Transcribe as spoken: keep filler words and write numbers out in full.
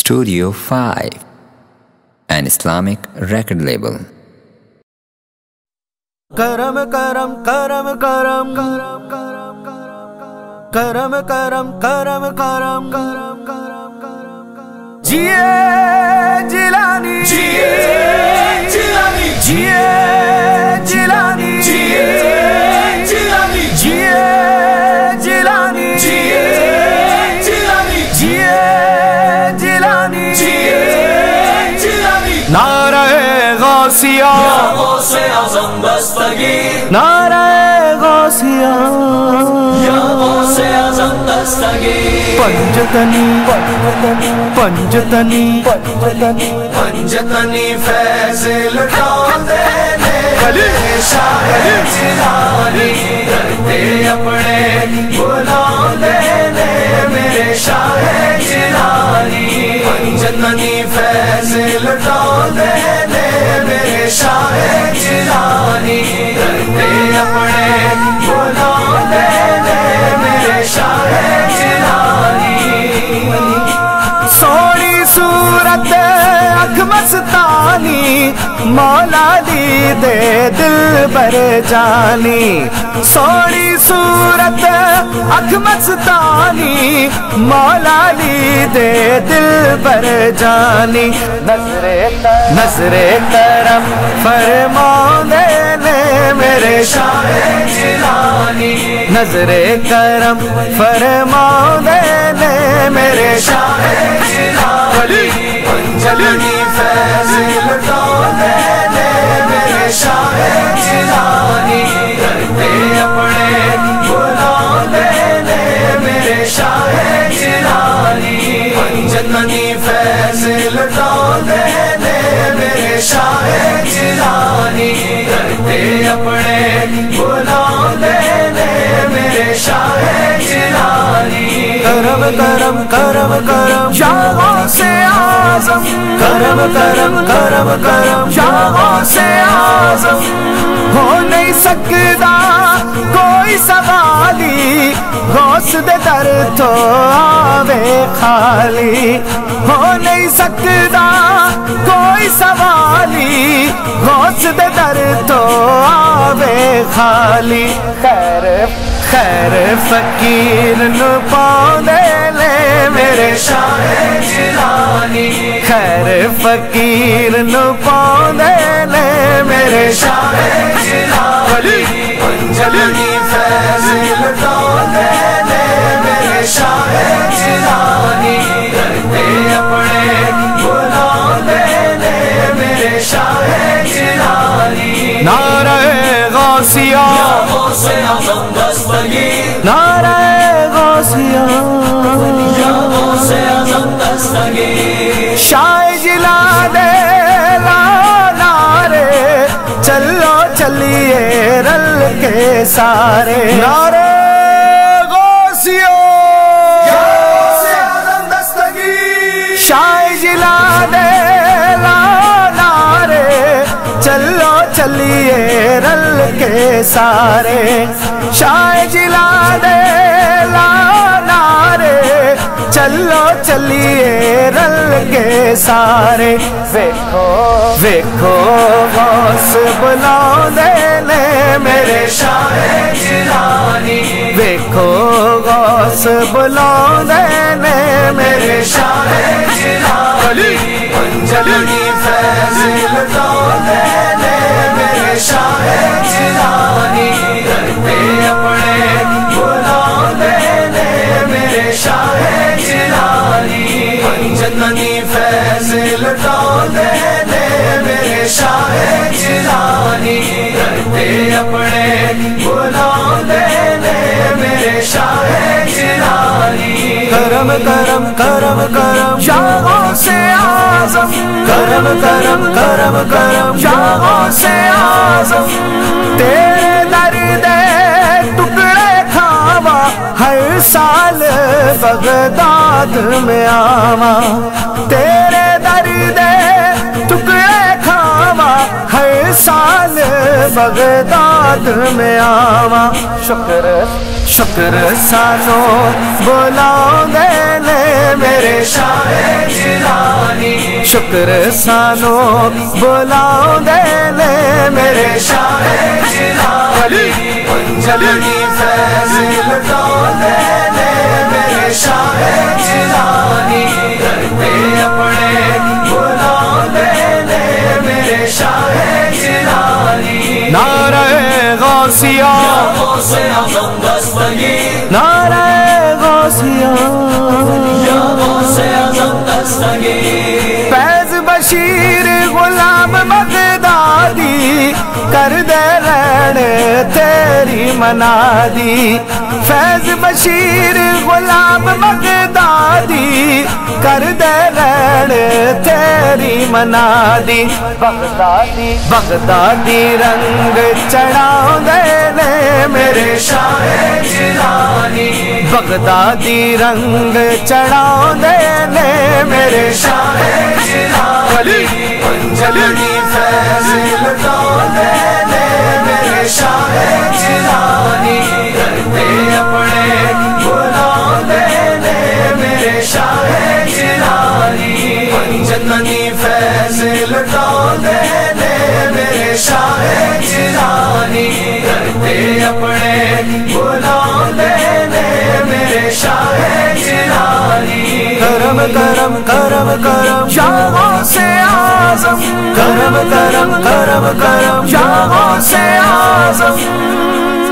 Studio Five, an Islamic record label. Karam karam karam karam karam karam karam karam karam karam karam jiye jilani jiye jilani jiye jilani jiye jilani jiye jilani jiye jilani jiye jilani jiye jilani naare ghausiyya Ghous e Azam dastagir नारे गौसिया या Ghous e Azam दस्तगीर पंजतनी पंजतनी पंजतनी पंजतनी पंजतनी फैज़ लुटा देने मेरे शाह ए जिलानी करते अपने बुला देने मेरे शाह ए जिलानी पंजतनी फैज़ लुटा देने मेरे शाह ए जिलानी करते अपने बुला देने मेरे शाह ए जिलानी सोनी सूरत अख मस्तानी मौला दी दे दिल भर जानी सोनी सूरत अख मस्तानी मौला दी दे दिल भर जानी नजरे नजरे करम फरमा देने मेरे शाह ए जिलानी नजरे करम फरमा देने मेरे शाह ए जिलानी पंजतनी फैज़ लुटा देने मेरे शाह ए जिलानी करते अपने बुला देने मेरे शाह ए जिलानी पंजतनी फैज़ लुटा देने मेरे शाह ए जिलानी करते अपने बुला देने मेरे शाह ए जिलानी करम करम करम करम या Ghous e Azam करम करम करम करम या Ghous e Azam हो नहीं सकता कोई सवाली गौस दे दर तो आवे खाली हो नहीं सकता कोई सवाली गौस दे दर तो आवे खाली खैर खैर फकीर नु पांदे ले मेरे शाह ए जिलानी खैर फकीर नु पांदे ले मेरे शाह ए जिलानी पंजतनी फैज़ लुटा देने मेरे शाह ए जिलानी करते अपने बुला देने मेरे शाह ए जिलानी नारे गौसिया नारे गौसिया शाह ए जिलान नारे चलो चलिए रल के सारे नारे गौसिया शाह ए जिलान नारे चलो चलिए रल के सारे शाह ए जिलान नारे चलो चलिए रल के सारे देखो देखो गौस बुला देने मेरे शाह ए जिलानी देखो गौस बुला देने मेरे शाह ए जिलानी पंजतनी फैज़ लुटा देने मेरे शाह ए जिलानी करते अपने बुला देने मेरे शाह ए जिलानी पंजतनी फैज़ लुटा देने मेरे शाह ए जिलानी करते अपने बुला देने मेरे शाह ए जिलानी करम करम करम करम या Ghous e Azam करम करम करम करम या Ghous e Azam तेरे दर दे टुकड़े खावा हर साल बगदाद में आवा तेरे दर दे टुकड़े खावा हर साल बगदाद में आवा शुक्र शुक्र सानो बुला देने मेरे शाह ए शुक्र सानो बुलाओ देने मेरे शाह ए जिलानी, पंजतनी फैज़ लुटाओ देने मेरे शाह ए जिलानी, दर पे अपने बुलाओ देने मेरे शाह ए जिलानी। नारे गौसिया गौस ए आज़म दस्तगीर, नारे गौसिया गौस ए आज़म दस्तगीर, बशीर गुलाम बगदादी कर दे रहने तेरी मनादी। फैज बशीर गुलाम बगदादी कर दे रहने तेरी मनादी। बगदादी बगदादी रंग चढ़ाओ देने मेरे शाह ए जिलानी, बगदादी रंग चढ़ाओ देने मेरे शाह ए जिलानी, पंजतनी फैज़ लुटाओ देने मेरे शाह ए जिलानी, दर पे अपने बुलाओ देने मेरे शाह ए जिलानी, पंजतनी फैज़ लुटाओ देने मेरे शाह ए जिलानी, दर पे अपने बुलाओ देने मेरे शाह ए जिलानी। करम करम करम करम शाह से आज़म, करम करम करम करम शाह से आज़म।